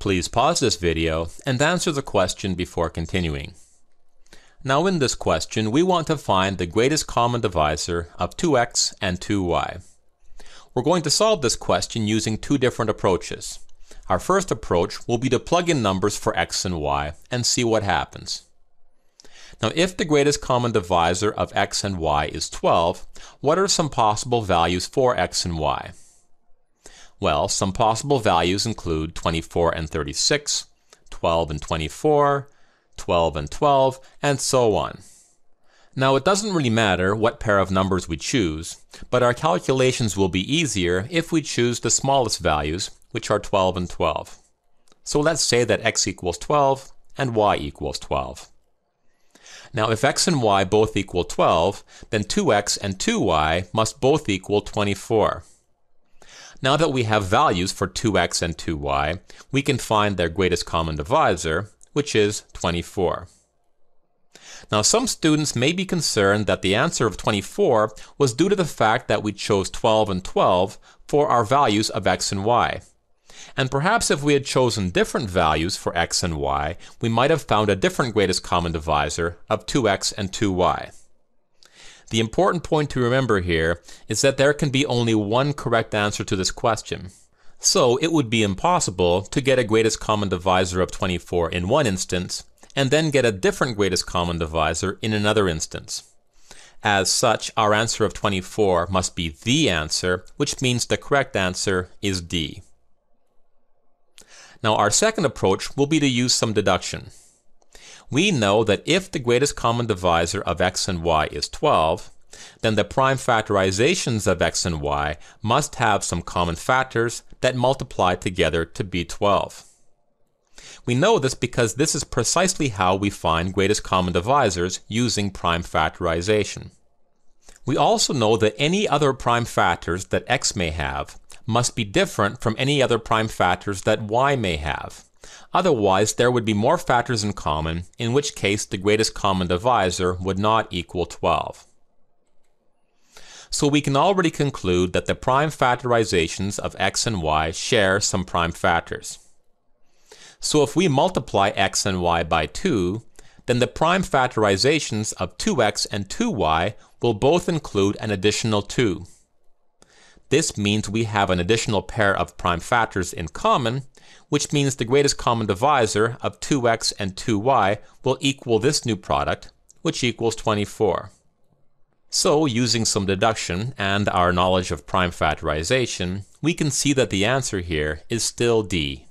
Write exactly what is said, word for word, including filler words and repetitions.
Please pause this video and answer the question before continuing. Now in this question, we want to find the greatest common divisor of two x and two y. We're going to solve this question using two different approaches. Our first approach will be to plug in numbers for x and y and see what happens. Now, if the greatest common divisor of x and y is twelve, what are some possible values for x and y? Well, some possible values include twenty-four and thirty-six, twelve and twenty-four, twelve and twelve, and so on. Now, it doesn't really matter what pair of numbers we choose, but our calculations will be easier if we choose the smallest values, which are twelve and twelve. So let's say that x equals twelve and y equals twelve. Now, if x and y both equal twelve, then two x and two y must both equal twenty-four. Now that we have values for two x and two y, we can find their greatest common divisor, which is twenty-four. Now, some students may be concerned that the answer of twenty-four was due to the fact that we chose twelve and twelve for our values of x and y. And perhaps if we had chosen different values for x and y, we might have found a different greatest common divisor of two x and two y. The important point to remember here is that there can be only one correct answer to this question. So it would be impossible to get a greatest common divisor of twenty-four in one instance, and then get a different greatest common divisor in another instance. As such, our answer of twenty-four must be the answer, which means the correct answer is D. Now, our second approach will be to use some deduction. We know that if the greatest common divisor of x and y is twelve, then the prime factorizations of x and y must have some common factors that multiply together to be twelve. We know this because this is precisely how we find greatest common divisors using prime factorization. We also know that any other prime factors that x may have must be different from any other prime factors that y may have. Otherwise, there would be more factors in common, in which case the greatest common divisor would not equal twelve. So we can already conclude that the prime factorizations of x and y share some prime factors. So if we multiply x and y by two, then the prime factorizations of two x and two y will both include an additional two. This means we have an additional pair of prime factors in common, which means the greatest common divisor of two x and two y will equal this new product, which equals twenty-four. So, using some deduction and our knowledge of prime factorization, we can see that the answer here is still D.